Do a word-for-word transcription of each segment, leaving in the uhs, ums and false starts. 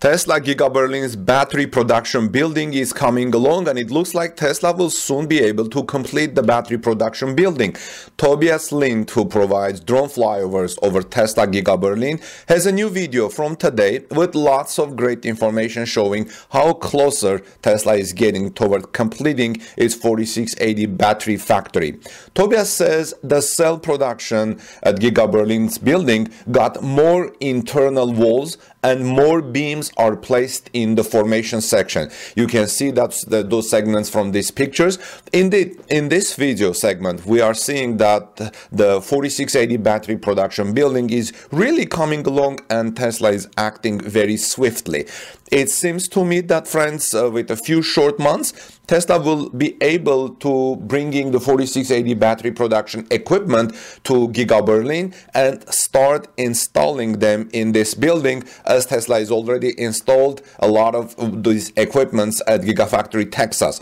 Tesla Giga Berlin's battery production building is coming along, and it looks like Tesla will soon be able to complete the battery production building. Tobias Lindh, who provides drone flyovers over Tesla Giga Berlin, has a new video from today with lots of great information showing how closer Tesla is getting toward completing its forty-six eighty battery factory. Tobias says the cell production at Giga Berlin's building got more internal walls and more beams are placed in the formation section. You can see that's the, those segments from these pictures. In the in this video segment, we are seeing that the forty-six eighty battery production building is really coming along, and Tesla is acting very swiftly. It seems to me that, friends, uh, with a few short months, Tesla will be able to bring in the forty-six eighty battery production equipment to Giga Berlin and start installing them in this building, as Tesla is already installed a lot of these equipments at Gigafactory Texas.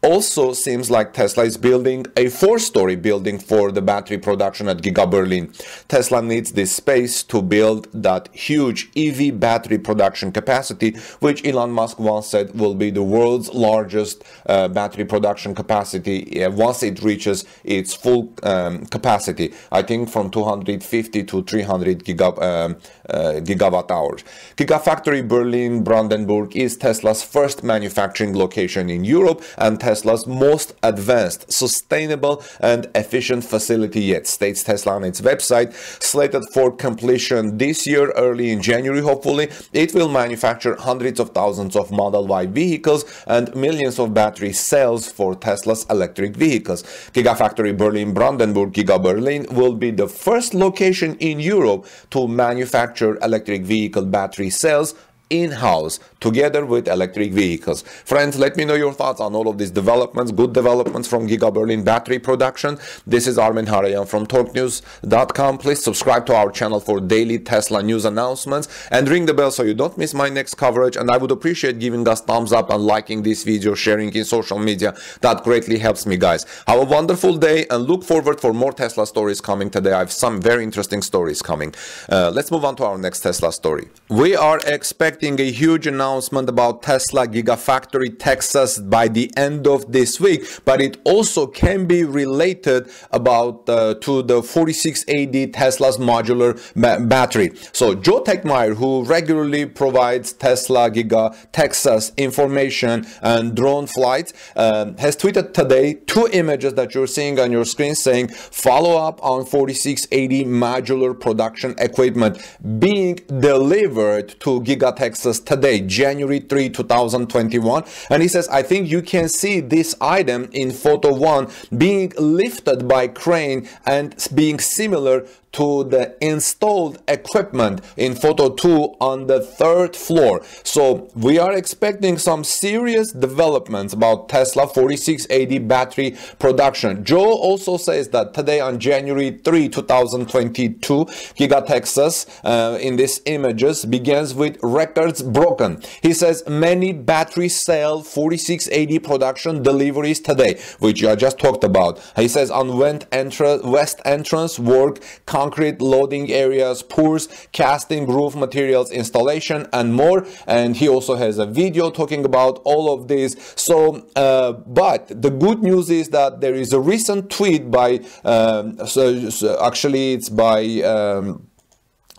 Also seems like Tesla is building a four-story building for the battery production at Giga Berlin. Tesla needs this space to build that huge E V battery production capacity, which Elon Musk once said will be the world's largest uh, battery production capacity uh, once it reaches its full um, capacity. I think from two hundred fifty to three hundred giga, um, uh, gigawatt hours. Gigafactory Berlin-Brandenburg is Tesla's first manufacturing location in Europe and Tesla's most advanced, sustainable and efficient facility yet, states Tesla on its website. Slated for completion this year, early in January hopefully, it will manufacture hundreds of thousands of Model Y vehicles and millions of battery cells for Tesla's electric vehicles. Gigafactory Berlin-Brandenburg, Giga Berlin, will be the first location in Europe to manufacture electric vehicle battery cells in-house together with electric vehicles. Friends, let me know your thoughts on all of these developments, good developments from Giga Berlin battery production. This is Armin Hariyan from torque news dot com. Please subscribe to our channel for daily Tesla news announcements and ring the bell so you don't miss my next coverage. And I would appreciate giving us thumbs up and liking this video, sharing in social media. That greatly helps me, guys. Have a wonderful day and look forward for more Tesla stories coming today. I have some very interesting stories coming. Uh, let's move on to our next Tesla story. We are expecting a huge announcement about Tesla Gigafactory Texas by the end of this week, but it also can be related about uh, to the forty-six eighty Tesla's modular ba battery. So Joe Techmeyer, who regularly provides Tesla Giga Texas information and drone flights, um, has tweeted today two images that you're seeing on your screen saying follow up on forty-six eighty modular production equipment being delivered to Giga Texas Texas today, January third two thousand twenty-one, and he says, I think you can see this item in photo one being lifted by crane and being similar to the installed equipment in photo two on the third floor. So we are expecting some serious developments about Tesla forty-six eighty battery production. Joe also says that today on January third two thousand twenty-two, Giga Texas uh, in these images begins with records broken. He says many battery cell forty-six eighty production deliveries today, which I just talked about. He says on west entrance work, concrete loading areas, pours, casting, roof materials, installation, and more. And he also has a video talking about all of this. So, uh, but the good news is that there is a recent tweet by, um, so, so actually it's by... Um,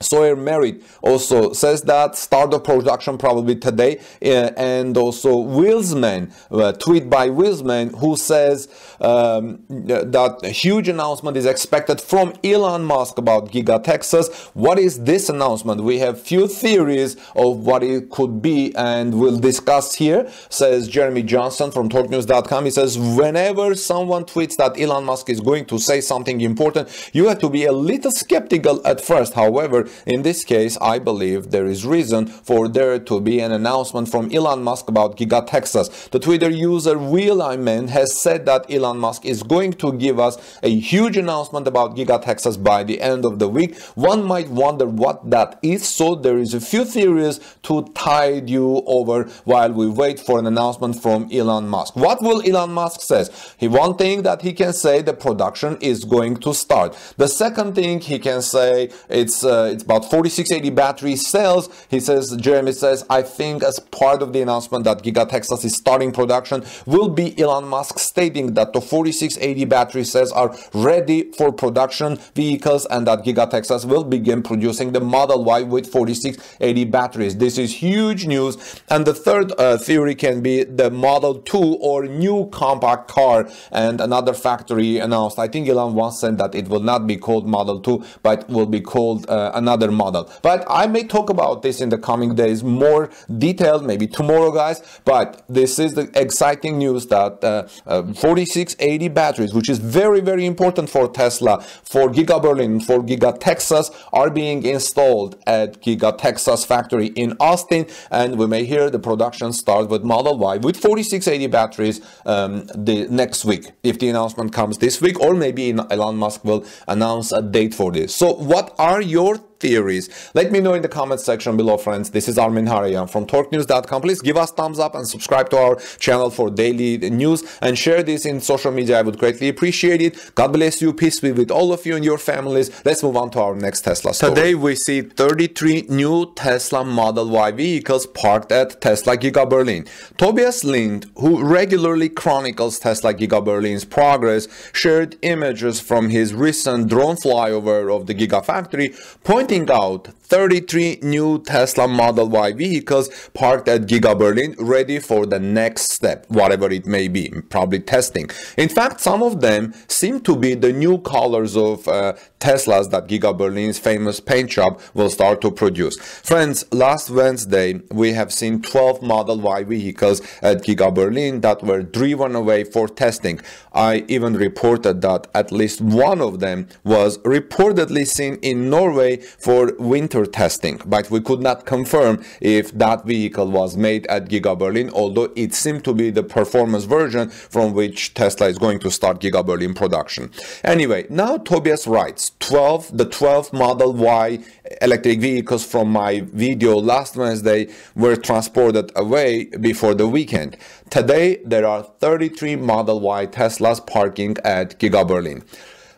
Sawyer Merritt also says that start of production probably today, uh, and also Wilsman, uh, tweet by Wilsman, who says um, that a huge announcement is expected from Elon Musk about Giga Texas. What is this announcement? We have few theories of what it could be and we'll discuss here, says Jeremy Johnson from torque news dot com. He says, whenever someone tweets that Elon Musk is going to say something important, you have to be a little skeptical at first. However, in this case, I believe there is reason for there to be an announcement from Elon Musk about Giga Texas. The Twitter user Wilsman has said that Elon Musk is going to give us a huge announcement about Giga Texas by the end of the week. One might wonder what that is, so there is a few theories to tide you over while we wait for an announcement from Elon Musk. What will Elon Musk say? He, one thing that he can say, the production is going to start. The second thing he can say, it's uh, it's about forty-six eighty battery cells. He says, Jeremy says, I think as part of the announcement that Giga Texas is starting production will be Elon Musk stating that the forty-six eighty battery cells are ready for production vehicles and that Giga Texas will begin producing the Model Y with forty-six eighty batteries. This is huge news. And the third uh, theory can be the Model two or new compact car, and another factory announced, I think Elon once said that it will not be called Model two, but will be called uh, another model. But I may talk about this in the coming days, more detailed, maybe tomorrow, guys. But this is the exciting news that uh, uh, forty-six eighty batteries, which is very, very important for Tesla, for Giga Berlin, for Giga Texas, are being installed at Giga Texas factory in Austin, and we may hear the production start with Model Y with forty-six eighty batteries um, the next week, if the announcement comes this week, or maybe Elon Musk will announce a date for this. So what are your theories? Let me know in the comments section below, friends. This is Armin Hariyan from torque news dot com. Please give us thumbs up and subscribe to our channel for daily news, and share this in social media. I would greatly appreciate it. God bless you. Peace be with all of you and your families. Let's move on to our next Tesla story. Today we see thirty-three new Tesla Model Y vehicles parked at Tesla Giga Berlin. Tobias Lindh, who regularly chronicles Tesla Giga Berlin's progress, shared images from his recent drone flyover of the Gigafactory, pointing out thirty-three new Tesla Model Y vehicles parked at Giga Berlin, ready for the next step, whatever it may be, probably testing. In fact, some of them seem to be the new colors of uh, Teslas that Giga Berlin's famous paint shop will start to produce. Friends, last Wednesday, we have seen twelve Model Y vehicles at Giga Berlin that were driven away for testing. I even reported that at least one of them was reportedly seen in Norway for winter testing, but we could not confirm if that vehicle was made at Giga Berlin, although it seemed to be the performance version from which Tesla is going to start Giga Berlin production. Anyway, now Tobias writes, twelve, the twelve Model Y electric vehicles from my video last Wednesday were transported away before the weekend. Today, there are thirty-three Model Y Teslas parking at Giga Berlin.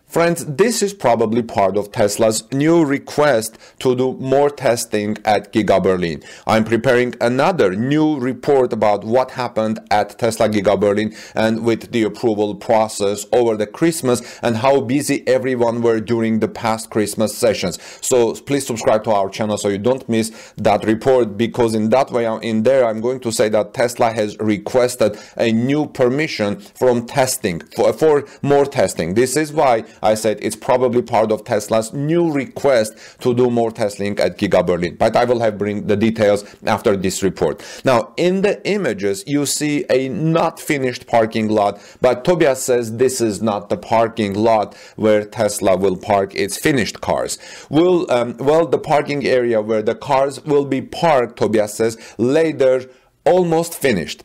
Friends, this is probably part of Tesla's new request to do more testing at Giga Berlin. I'm preparing another new report about what happened at Tesla Giga Berlin and with the approval process over the Christmas and how busy everyone were during the past Christmas sessions. So please subscribe to our channel so you don't miss that report, because in that way, in there, I'm going to say that Tesla has requested a new permission from testing for, for more testing. This is why I said it's probably part of Tesla's new request to do more testing at Giga Berlin. But I will have bring the details after this report. Now, in the images, you see a not finished parking lot, but Tobias says this is not the parking lot where Tesla will park its finished cars. Will um, well, the parking area where the cars will be parked, Tobias says, later almost finished.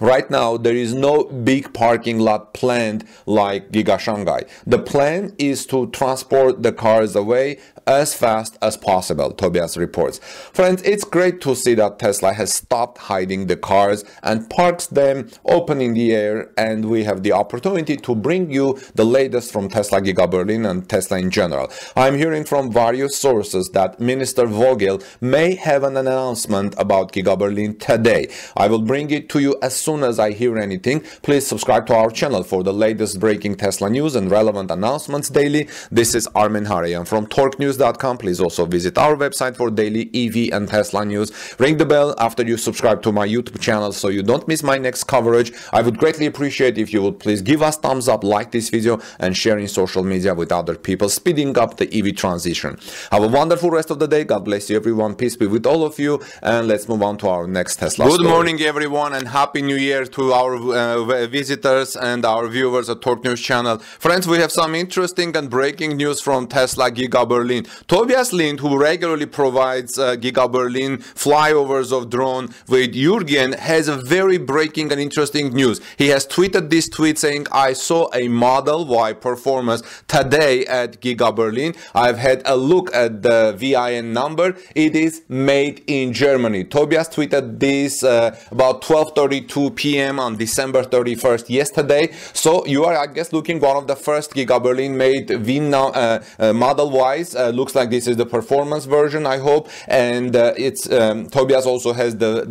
Right now, there is no big parking lot planned like Giga Shanghai. The plan is to transport the cars away as fast as possible, Tobias reports. Friends, it's great to see that Tesla has stopped hiding the cars and parks them open in the air, and we have the opportunity to bring you the latest from Tesla Giga Berlin and Tesla in general. I'm hearing from various sources that Minister Vogel may have an announcement about Giga Berlin today. I will bring it to you as soon as I hear anything. Please subscribe to our channel for the latest breaking Tesla news and relevant announcements daily. This is Armin Hariyan from torque news dot com. Please also visit our website for daily E V and Tesla news. Ring the bell after you subscribe to my YouTube channel so you don't miss my next coverage. I would greatly appreciate if you would please give us thumbs up, like this video, and share in social media with other people, speeding up the E V transition. Have a wonderful rest of the day. God bless you, everyone. Peace be with all of you, and let's move on to our next Tesla story. Good morning, everyone, and happy New Year to our uh, visitors and our viewers at Torque News channel. Friends, we have some interesting and breaking news from Tesla Giga Berlin. Tobias Lindh, who regularly provides uh, Giga Berlin flyovers of drone with Jürgen, has a very breaking and interesting news. He has tweeted this tweet saying, I saw a Model Y performance today at Giga Berlin. I've had a look at the V I N number. It is made in Germany. Tobias tweeted this uh, about twelve thirty-two p m on December thirty-first yesterday. So you are, I guess, looking one of the first Giga Berlin made V uh, uh, Model Ys, uh, looks like this is the performance version, I hope. And uh, it's um, Tobias also has the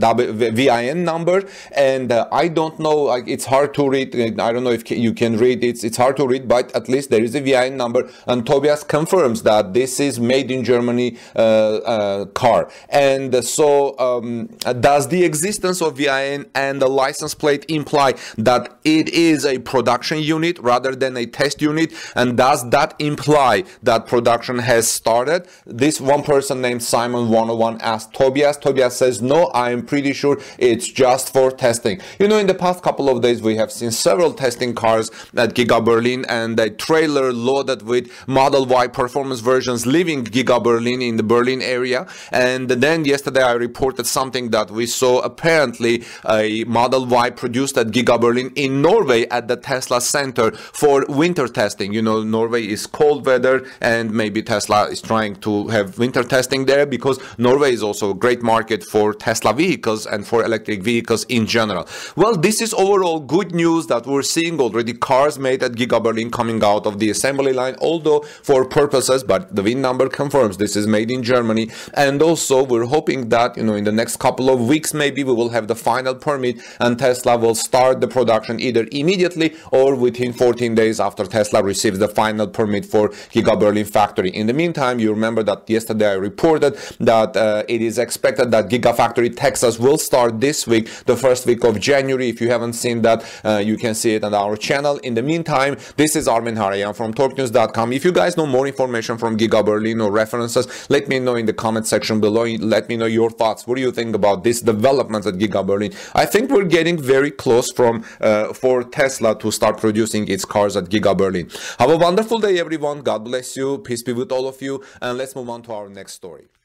V I N number, and uh, I don't know, like, it's hard to read. I don't know if you can read it. It's, it's hard to read, but at least there is a V I N number, and Tobias confirms that this is made in Germany uh, uh, car. And so um, does the existence of V I N and the license plate imply that it is a production unit rather than a test unit, and does that imply that production has started? This one person named Simon one oh one asked Tobias. Tobias says, no, I am pretty sure it's just for testing. You know, in the past couple of days we have seen several testing cars at Giga Berlin, and a trailer loaded with Model Y performance versions leaving Giga Berlin in the Berlin area. And then yesterday I reported something that we saw apparently a Model Y produced at Giga Berlin in Norway at the Tesla Center for winter testing. You know, Norway is cold weather, and maybe Tesla is trying to have winter testing there, because Norway is also a great market for Tesla vehicles and for electric vehicles in general. Well, this is overall good news that we're seeing already cars made at Giga Berlin coming out of the assembly line, although for purposes, but the V I N number confirms this is made in Germany. And also we're hoping that, you know, in the next couple of weeks maybe we will have the final permit and Tesla will start the production either immediately or within fourteen days after Tesla receives the final permit for Giga Berlin factory. In the meantime, you remember that yesterday I reported that uh, it is expected that Gigafactory Texas will start this week, the first week of January. If you haven't seen that, uh, you can see it on our channel. In the meantime, this is Armin Hariyan from torque news dot com. If you guys know more information from Giga Berlin or references, let me know in the comment section below. Let me know your thoughts. What do you think about these developments at Giga Berlin? I think we're getting very close from uh, for Tesla to start producing its cars at Giga Berlin. Have a wonderful day, everyone. God bless you. Peace be with all of you. And let's move on to our next story.